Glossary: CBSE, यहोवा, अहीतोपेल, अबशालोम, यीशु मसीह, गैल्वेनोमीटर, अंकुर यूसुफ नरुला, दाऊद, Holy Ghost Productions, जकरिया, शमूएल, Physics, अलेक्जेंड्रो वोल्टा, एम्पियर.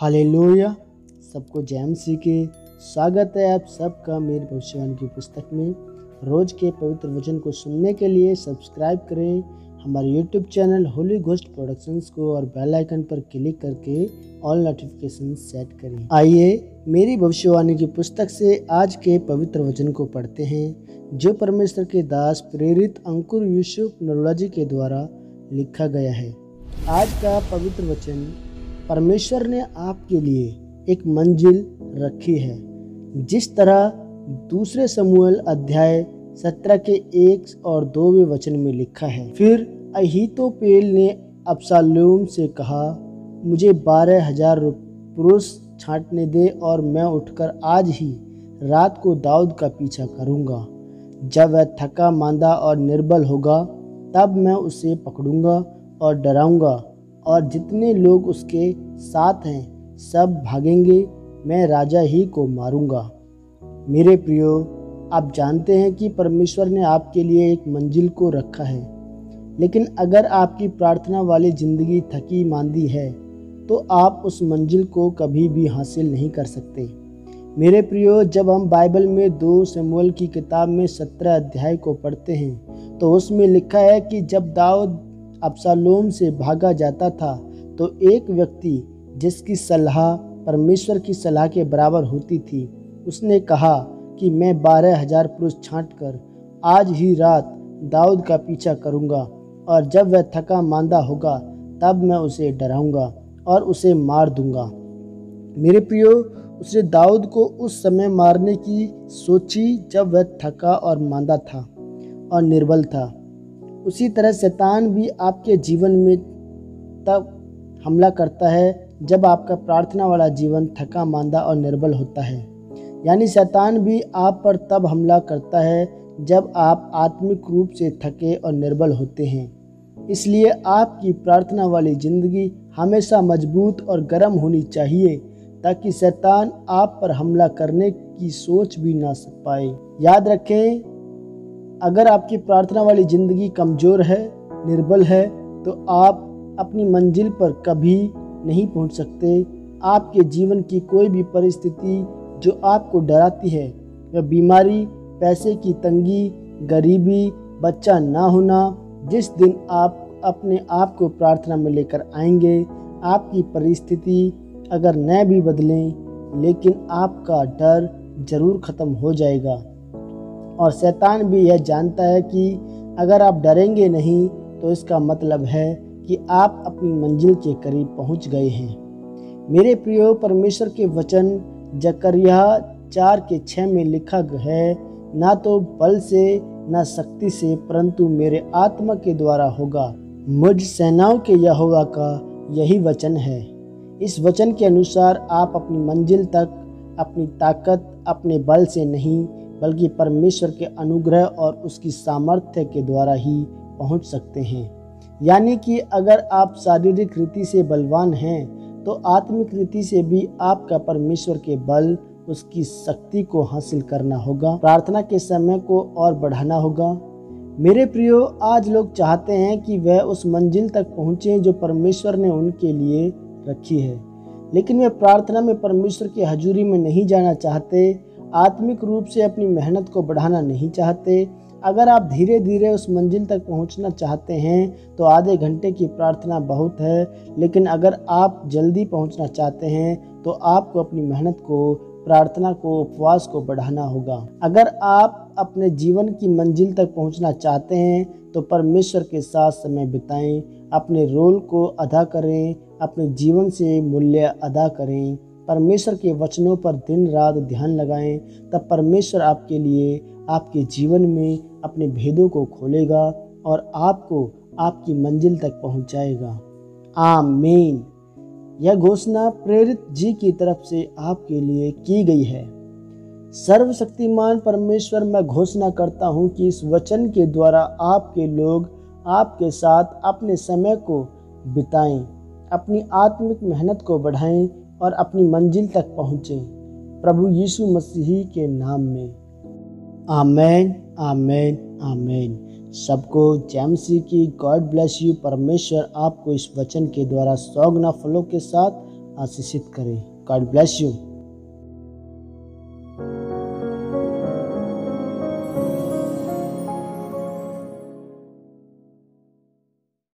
Hallelujah. सबको जय मसीह के। स्वागत है आप सबका मेरी भविष्यवाणी की पुस्तक में रोज के पवित्र वचन को सुनने के लिए। सब्सक्राइब करें हमारे YouTube channel Holy Ghost Productions को और बेल आइकन पर क्लिक करके ऑल नोटिफिकेशन सेट करें। आइए मेरी भविष्यवाणी की पुस्तक से आज के पवित्र वचन को पढ़ते हैं, जो परमेश्वर के दास प्रेरित अंकुर यूसुफ नरुला जी के द्वारा लिखा गया है। आज का पवित्र वचन, परमेश्वर ने आपके लिए एक मंजिल रखी है। जिस तरह दूसरे समूएल अध्याय 17 के 1 और 2वें वचन में लिखा है, फिर अहीतोपेल ने अबशालोम से कहा, मुझे 12,000 पुरुष छांटने दे और मैं उठकर आज ही रात को दाऊद का पीछा करूंगा। जब वह थका मांदा और निर्बल होगा तब मैं उसे पकड़ूंगा और डराऊंगा, और जितने लोग उसके साथ हैं सब भागेंगे, मैं राजा ही को मारूंगा। मेरे प्रियो, आप जानते हैं कि परमेश्वर ने आपके लिए एक मंजिल को रखा है, लेकिन अगर आपकी प्रार्थना वाली ज़िंदगी थकी मांदी है तो आप उस मंजिल को कभी भी हासिल नहीं कर सकते। मेरे प्रियो, जब हम बाइबल में 2 शमूएल की किताब में 17 अध्याय को पढ़ते हैं तो उसमें लिखा है कि जब दाऊद अबशालोम से भागा जाता था तो एक व्यक्ति जिसकी सलाह परमेश्वर की सलाह के बराबर होती थी, उसने कहा कि मैं 12,000 पुरुष छांटकर आज ही रात दाऊद का पीछा करूंगा, और जब वह थका मांदा होगा तब मैं उसे डराऊंगा और उसे मार दूंगा। मेरे प्रियो, उसने दाऊद को उस समय मारने की सोची जब वह थका और मांदा था और निर्बल था। उसी तरह शैतान भी आपके जीवन में तब हमला करता है जब आपका प्रार्थना वाला जीवन थका मांदा और निर्बल होता है। यानी शैतान भी आप पर तब हमला करता है जब आप आत्मिक रूप से थके और निर्बल होते हैं। इसलिए आपकी प्रार्थना वाली ज़िंदगी हमेशा मजबूत और गर्म होनी चाहिए, ताकि शैतान आप पर हमला करने की सोच भी ना सक पाए। याद रखें, अगर आपकी प्रार्थना वाली ज़िंदगी कमज़ोर है, निर्बल है, तो आप अपनी मंजिल पर कभी नहीं पहुंच सकते। आपके जीवन की कोई भी परिस्थिति जो आपको डराती है, वह बीमारी, पैसे की तंगी, गरीबी, बच्चा ना होना, जिस दिन आप अपने आप को प्रार्थना में लेकर आएंगे, आपकी परिस्थिति अगर न भी बदलें लेकिन आपका डर ज़रूर ख़त्म हो जाएगा। और शैतान भी यह जानता है कि अगर आप डरेंगे नहीं तो इसका मतलब है कि आप अपनी मंजिल के करीब पहुंच गए हैं। मेरे प्रियो, परमेश्वर के वचन जकरिया 4 के 6 में लिखा है, ना तो बल से ना शक्ति से, परंतु मेरे आत्मा के द्वारा होगा। मुझ सेनाओं के यहोवा का यही वचन है। इस वचन के अनुसार आप अपनी मंजिल तक अपनी ताकत, अपने बल से नहीं, बल्कि परमेश्वर के अनुग्रह और उसकी सामर्थ्य के द्वारा ही पहुंच सकते हैं। यानी कि अगर आप शारीरिक रीति से बलवान हैं तो आत्मिक रीति से भी आपका परमेश्वर के बल, उसकी शक्ति को हासिल करना होगा। प्रार्थना के समय को और बढ़ाना होगा। मेरे प्रियो, आज लोग चाहते हैं कि वह उस मंजिल तक पहुँचें जो परमेश्वर ने उनके लिए रखी है, लेकिन वे प्रार्थना में परमेश्वर की हजूरी में नहीं जाना चाहते, आत्मिक रूप से अपनी मेहनत को बढ़ाना नहीं चाहते। अगर आप धीरे धीरे उस मंजिल तक पहुंचना चाहते हैं तो आधे घंटे की प्रार्थना बहुत है, लेकिन अगर आप जल्दी पहुंचना चाहते हैं तो आपको अपनी मेहनत को, प्रार्थना को, उपवास को बढ़ाना होगा। अगर आप अपने जीवन की मंजिल तक पहुंचना चाहते हैं तो परमेश्वर के साथ समय बिताएं, अपने रोल को अदा करें, अपने जीवन से मूल्य अदा करें, परमेश्वर के वचनों पर दिन रात ध्यान लगाएं, तब परमेश्वर आपके लिए आपके जीवन में अपने भेदों को खोलेगा और आपको आपकी मंजिल तक पहुंचाएगा। आमीन। यह घोषणा प्रेरित जी की तरफ से आपके लिए की गई है। सर्वशक्तिमान परमेश्वर, मैं घोषणा करता हूं कि इस वचन के द्वारा आपके लोग आपके साथ अपने समय को बिताएं, अपनी आत्मिक मेहनत को बढ़ाएं और अपनी मंजिल तक पहुँचें। प्रभु यीशु मसीह के नाम में आमेन, आमेन, आमेन। सबको जय मसीह की। God bless you. परमेश्वर आपको इस वचन के द्वारा 100 गुना फलों के साथ आशीषित करें। God bless you.